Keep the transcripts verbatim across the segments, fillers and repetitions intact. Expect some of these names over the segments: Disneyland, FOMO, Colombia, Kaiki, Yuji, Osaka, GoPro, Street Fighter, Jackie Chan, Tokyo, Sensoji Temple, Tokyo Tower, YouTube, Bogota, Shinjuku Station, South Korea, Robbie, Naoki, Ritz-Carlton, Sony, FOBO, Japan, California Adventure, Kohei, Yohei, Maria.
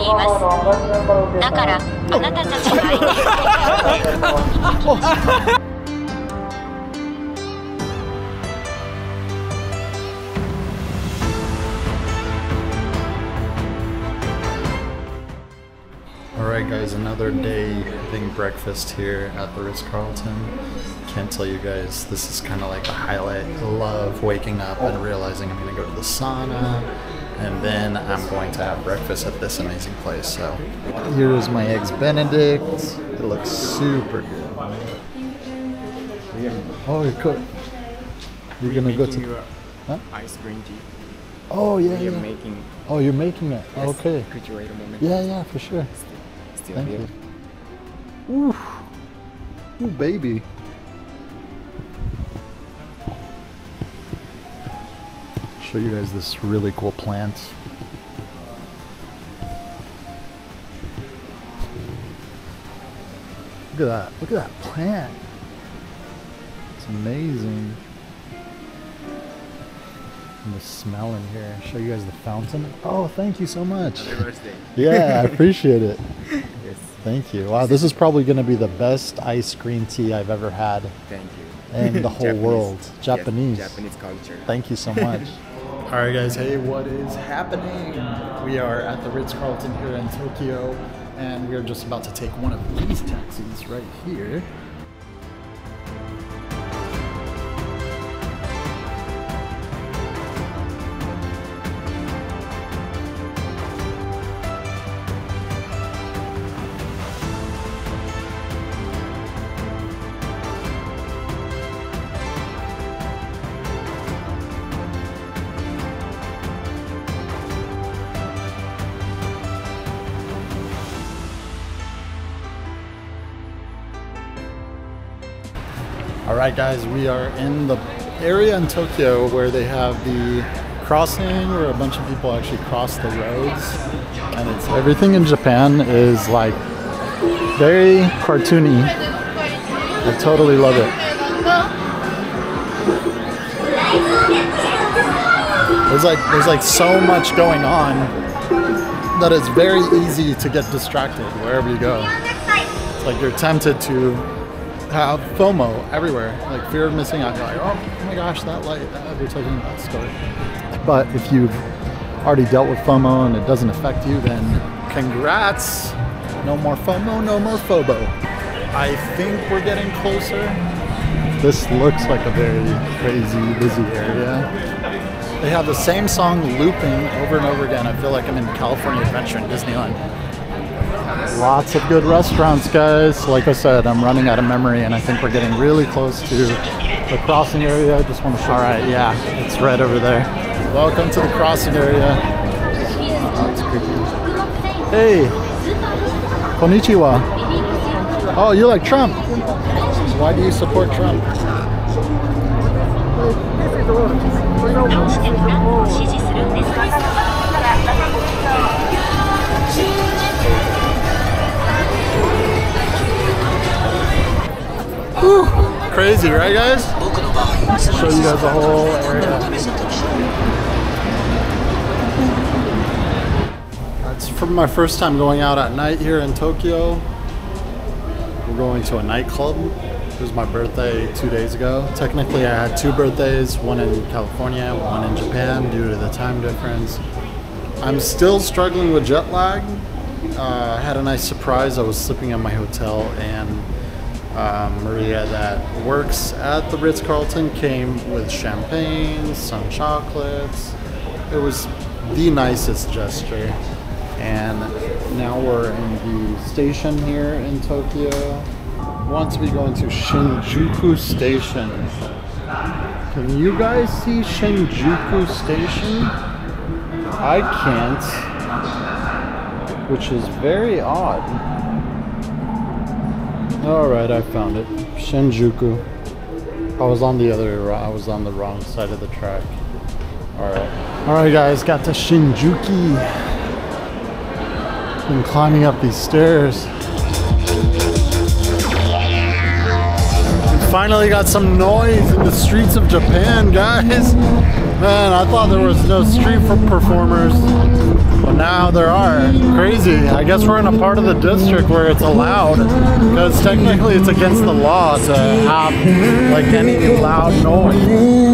っています。だからあなたたちがいい。 Alright guys, another day eating breakfast here at the Ritz-Carlton. Can't tell you guys, this is kind of like the highlight. Love waking up and realizing I'm going to go to the sauna, and then I'm going to have breakfast at this amazing place. So here is my eggs Benedict. It looks super good. Oh, you're cooked. You're going to go to... Huh? Ice cream tea. Oh yeah, yeah. You're making... Oh, you're making it. Yes. Okay. Could you wait a moment? Yeah, yeah, for sure. Thank you. Ooh. Ooh, baby. Show you guys this really cool plant. Look at that. Look at that plant. It's amazing. And the smell in here. Show you guys the fountain. Oh, thank you so much. Happy birthday. Yeah, I appreciate it. Thank you. Wow, this is probably going to be the best ice cream tea I've ever had. Thank you. In the whole Japanese. world. Japanese. Yes, Japanese culture. Thank you so much. All right, guys. Hey, what is happening? We are at the Ritz-Carlton here in Tokyo, and we are just about to take one of these taxis right here. Alright guys, we are in the area in Tokyo where they have the crossing where a bunch of people actually cross the roads, and it's everything in Japan is like very cartoony. I totally love it. There's like there's like so much going on that it's very easy to get distracted wherever you go. It's like you're tempted to have FOMO everywhere, like fear of missing out. You're like, oh my gosh, that light, that light we're talking about story. But if you've already dealt with FOMO and it doesn't affect you, then congrats. No more FOMO, no more FOBO. I think we're getting closer. This looks like a very crazy, busy area. They have the same song looping over and over again. I feel like I'm in California Adventure in Disneyland. Lots of good restaurants, guys. Like I said, I'm running out of memory, and I think we're getting really close to the crossing area. I just want to show you. All right, yeah, it's right over there. Welcome to the crossing area. Oh, that's creepy. Hey, konnichiwa. Oh, you like Trump? Why do you support Trump? Whew. Crazy, right guys? Show you guys the whole area. That's from my first time going out at night here in Tokyo. We're going to a nightclub. It was my birthday two days ago. Technically I had two birthdays, one in California, one in Japan due to the time difference. I'm still struggling with jet lag. Uh, I had a nice surprise. I was sleeping in my hotel, and Uh, Maria that works at the Ritz-Carlton came with champagne, some chocolates. It was the nicest gesture. And now we're in the station here in Tokyo. We want to be going to Shinjuku Station. Can you guys see Shinjuku Station? I can't, which is very odd. Alright, I found it. Shinjuku. I was on the other, I was on the wrong side of the track. Alright. Alright guys, got to Shinjuku. Been climbing up these stairs. Finally got some noise in the streets of Japan, guys. Man, I thought there was no street performers, but now there are. Crazy. I guess we're in a part of the district where it's allowed, because technically it's against the law to have like any loud noise.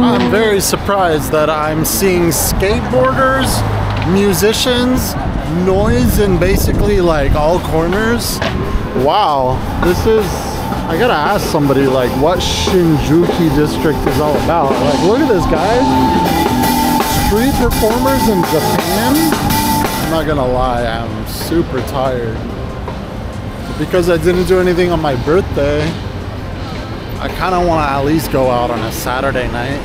I'm very surprised that I'm seeing skateboarders, musicians, noise in basically like all corners. Wow, this is, I gotta ask somebody like what Shinjuku district is all about. Like, look at this, guys. Street performers in Japan? I'm not gonna lie, I'm super tired. Because I didn't do anything on my birthday, I kind of want to at least go out on a Saturday night.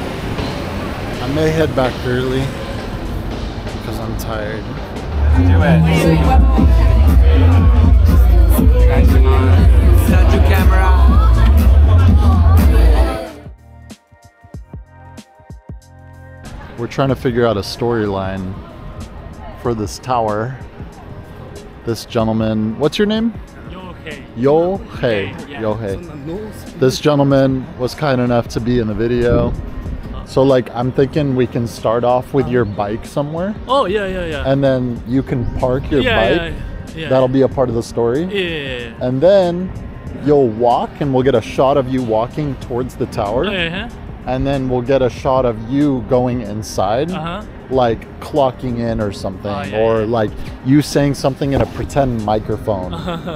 I may head back early because I'm tired. Let's do it. Set your camera. We're trying to figure out a storyline for this tower. This gentleman, what's your name? Yohei. Yohei. This gentleman was kind enough to be in the video. So like, I'm thinking we can start off with your bike somewhere. Oh, yeah, yeah, yeah. And then you can park your yeah, bike. Yeah, yeah, That'll yeah. be a part of the story. Yeah, yeah, yeah. And then you'll walk and we'll get a shot of you walking towards the tower. Oh, yeah, yeah. And then we'll get a shot of you going inside. Uh-huh. Like clocking in or something, oh, yeah, or yeah. like you saying something in a pretend microphone,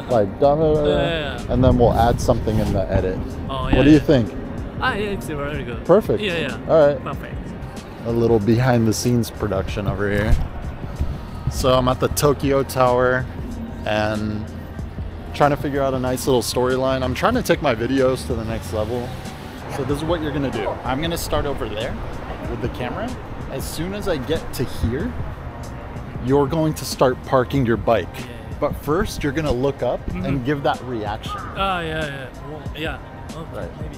like da, da, da, da, yeah. and then we'll add something in the edit. Oh, yeah, what do yeah. you think? Ah, yeah, it's very good. Perfect. Yeah, yeah. All right. Perfect. A little behind the scenes production over here. So I'm at the Tokyo Tower and trying to figure out a nice little storyline. I'm trying to take my videos to the next level. So this is what you're gonna do. I'm gonna start over there with the camera. As soon as I get to here, you're going to start parking your bike. Yeah, yeah. But first, you're going to look up mm -hmm. and give that reaction. Oh, uh, yeah, yeah. Well, yeah. Okay, right. Maybe.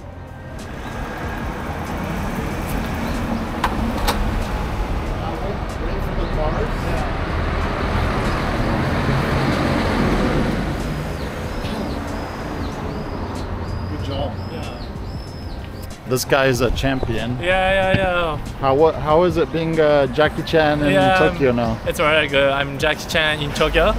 Good job. Yeah. This guy is a champion. Yeah, yeah, yeah. How what? How is it being uh, Jackie Chan in yeah, Tokyo I'm, now? It's alright. Good. I'm Jackie Chan in Tokyo.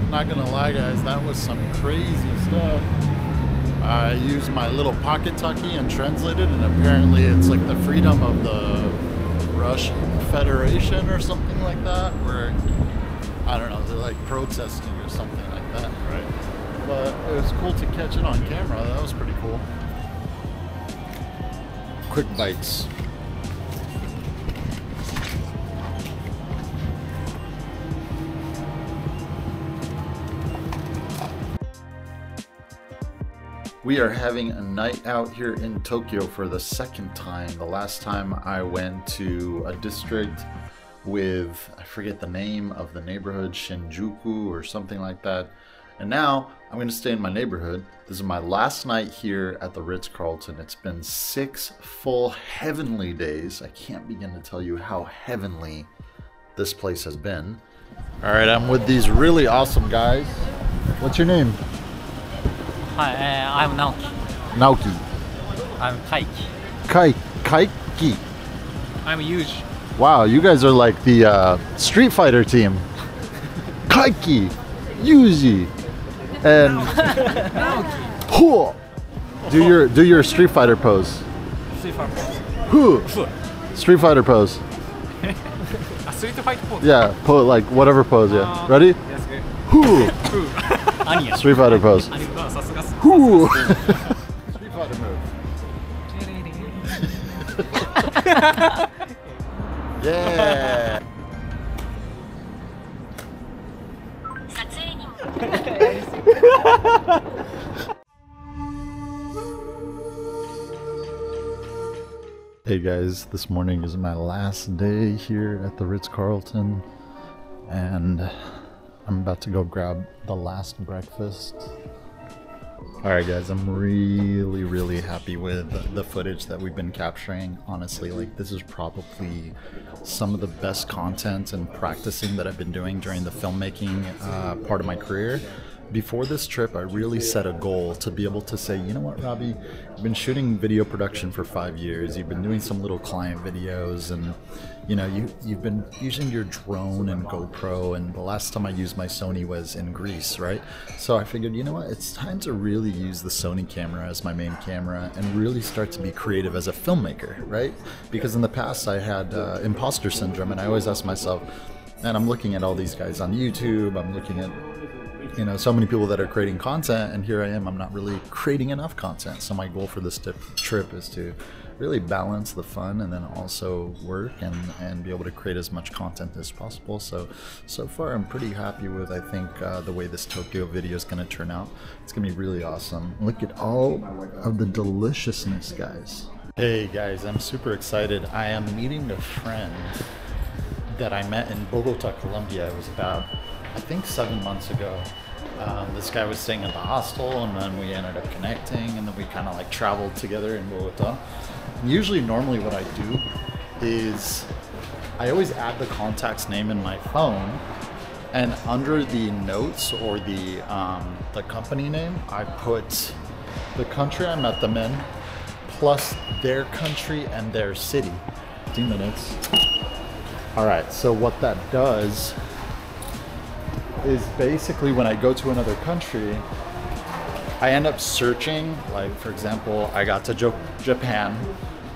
I'm not gonna lie, guys. That was some crazy stuff. I used my little pocket talkie and translated, and apparently it's like the freedom of the Russian Federation or something like that, where I don't know, they're like protesting or something like that, right? But it was cool to catch it on camera. That was pretty cool. Quick bites. We are having a night out here in Tokyo for the second time. The last time I went to a district with, I forget the name of the neighborhood, Shinjuku or something like that. And now I'm going to stay in my neighborhood. This is my last night here at the Ritz-Carlton. It's been six full heavenly days. I can't begin to tell you how heavenly this place has been. All right, I'm with these really awesome guys. What's your name? Hi, uh, I'm Naoki. Naoki. I'm Kaiki. Kai Kaiki. I'm Yuji. Wow, you guys are like the uh, Street Fighter team. Kaiki, Yuji, and Naoki. Who? Do your do your Street Fighter pose. Street Fighter pose. Who? Street Fighter pose. A Street Fighter pose. Yeah, po like whatever pose. Yeah. Uh, Ready? Yes. Okay. Who? Street Fighter pose. Whoo! Street Fighter move. Yeah! Hey guys, this morning is my last day here at the Ritz-Carlton, and I'm about to go grab the last breakfast. Alright guys, I'm really, really happy with the footage that we've been capturing. Honestly, like, this is probably some of the best content and practicing that I've been doing during the filmmaking uh, part of my career. Before this trip, I really set a goal to be able to say, you know what, Robbie, you've been shooting video production for five years, you've been doing some little client videos, and you know, you, you've been using your drone and GoPro, and the last time I used my Sony was in Greece, right? So I figured, you know what, it's time to really use the Sony camera as my main camera and really start to be creative as a filmmaker, right? Because in the past I had uh, imposter syndrome, and I always asked myself, and I'm looking at all these guys on YouTube, I'm looking at you know, so many people that are creating content, and here I am, I'm not really creating enough content. So my goal for this trip is to really balance the fun and then also work and, and be able to create as much content as possible. So, so far I'm pretty happy with, I think, uh, the way this Tokyo video is gonna turn out. It's gonna be really awesome. Look at all of the deliciousness, guys. Hey guys, I'm super excited. I am meeting a friend that I met in Bogota, Colombia. It was about, I think, seven months ago. Um, this guy was staying at the hostel, and then we ended up connecting, and then we kind of like traveled together in Bogota. And usually, normally what I do is I always add the contact's name in my phone, and under the notes or the, um, the company name, I put the country I met them in, plus their country and their city. fifteen minutes. All right, so what that does is basically when I go to another country, I end up searching, like for example, I got to Japan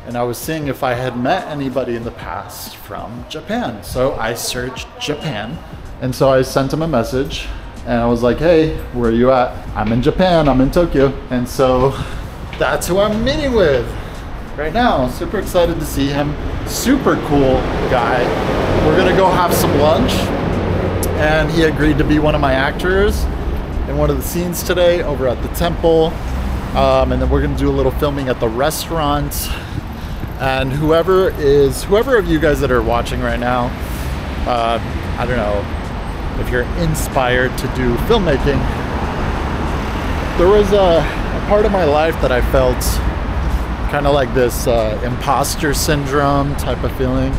and I was seeing if I had met anybody in the past from Japan. So I searched Japan, and so I sent him a message and I was like, hey, where are you at? I'm in Japan, I'm in Tokyo. And so that's who I'm meeting with right now. Super excited to see him, super cool guy. We're gonna go have some lunch, and he agreed to be one of my actors in one of the scenes today over at the temple. Um, and then we're gonna do a little filming at the restaurant. And whoever is, whoever of you guys that are watching right now, uh, I don't know if you're inspired to do filmmaking. There was a, a part of my life that I felt kind of like this uh, imposter syndrome type of feeling.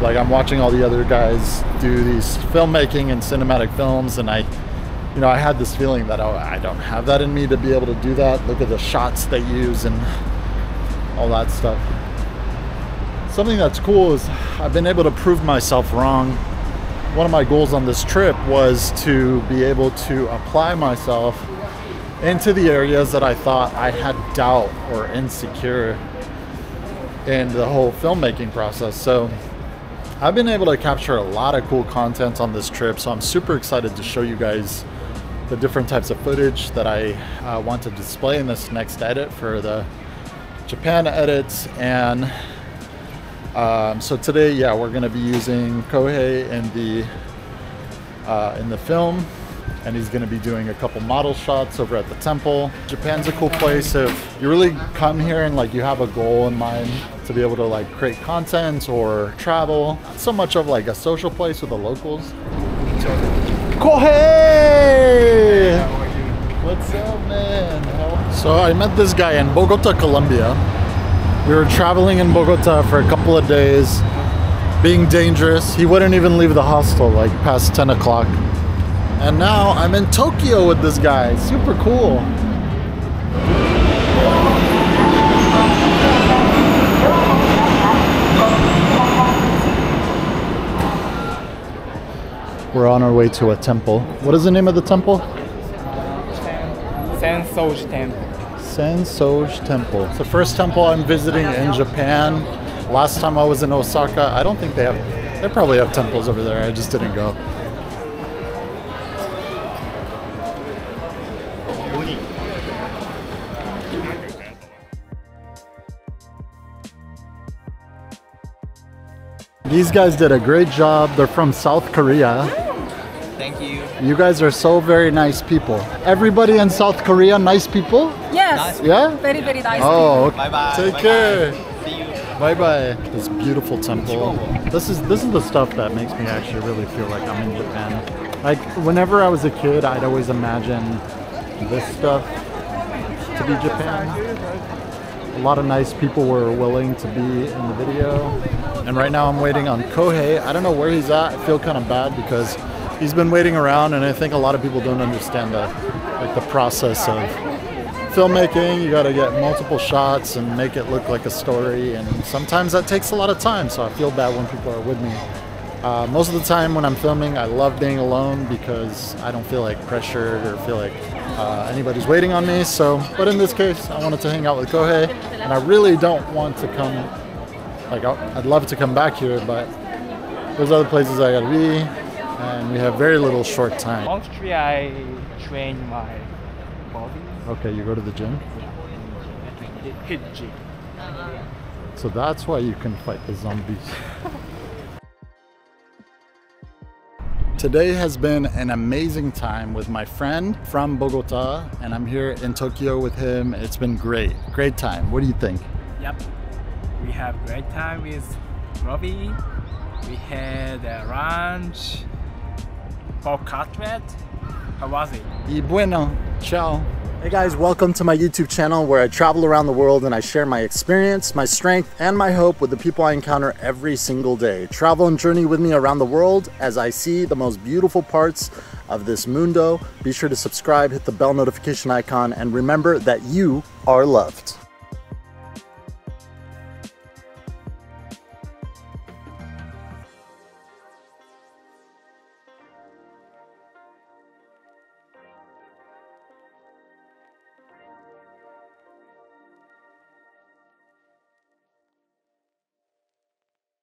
Like, I'm watching all the other guys do these filmmaking and cinematic films, and I, you know, I had this feeling that, oh, I don't have that in me to be able to do that. Look at the shots they use and all that stuff. Something that's cool is I've been able to prove myself wrong. One of my goals on this trip was to be able to apply myself into the areas that I thought I had doubt or insecure in the whole filmmaking process. So I've been able to capture a lot of cool content on this trip, so I'm super excited to show you guys the different types of footage that I uh, want to display in this next edit for the Japan edits. And um, so today, yeah, we're going to be using Kohei in the uh, in the film, and he's going to be doing a couple model shots over at the temple. Japan's a cool place if you really come here and like you have a goal in mind to be able to like create content or travel. Not so much of like a social place with the locals. Kohei! How are you? What's up, man? How so I met this guy in Bogota, Colombia. We were traveling in Bogota for a couple of days, being dangerous. He wouldn't even leave the hostel like past ten o'clock. And now I'm in Tokyo with this guy. Super cool. We're on our way to a temple. What is the name of the temple? Sensoji Temple. Sensoji Temple. It's the first temple I'm visiting in Japan. Last time I was in Osaka, I don't think they have, they probably have temples over there. I just didn't go. These guys did a great job. They're from South Korea. Thank you. You guys are so very nice people. Everybody in South Korea, nice people? Yes. Nice. Yeah? Very, very nice oh, people. Bye-bye. Take bye care. Bye. See you. Bye-bye. This beautiful temple. This is, this is the stuff that makes me actually really feel like I'm in Japan. Like, whenever I was a kid, I'd always imagine this stuff to be Japan. A lot of nice people were willing to be in the video. And right now I'm waiting on Kohei. I don't know where he's at. I feel kind of bad because he's been waiting around, and I think a lot of people don't understand the, like the process of filmmaking. You gotta get multiple shots and make it look like a story, and sometimes that takes a lot of time, so I feel bad when people are with me. Uh, most of the time when I'm filming, I love being alone because I don't feel like pressured or feel like uh, anybody's waiting on me. So, but in this case, I wanted to hang out with Kohei, and I really don't want to come, like I'd love to come back here, but there's other places I gotta be, and we have very little short time. Mostly I train my body. Okay, you go to the gym? Yeah, hit gym. So that's why you can fight the zombies. Today has been an amazing time with my friend from Bogota, and I'm here in Tokyo with him. It's been great, great time. What do you think? Yep, we have great time with Robbie. We had a lunch, pork cutlet. How was it? Y bueno, ciao. Hey guys, welcome to my YouTube channel where I travel around the world and I share my experience, my strength, and my hope with the people I encounter every single day. Travel and journey with me around the world as I see the most beautiful parts of this mundo. Be sure to subscribe, hit the bell notification icon, and remember that you are loved.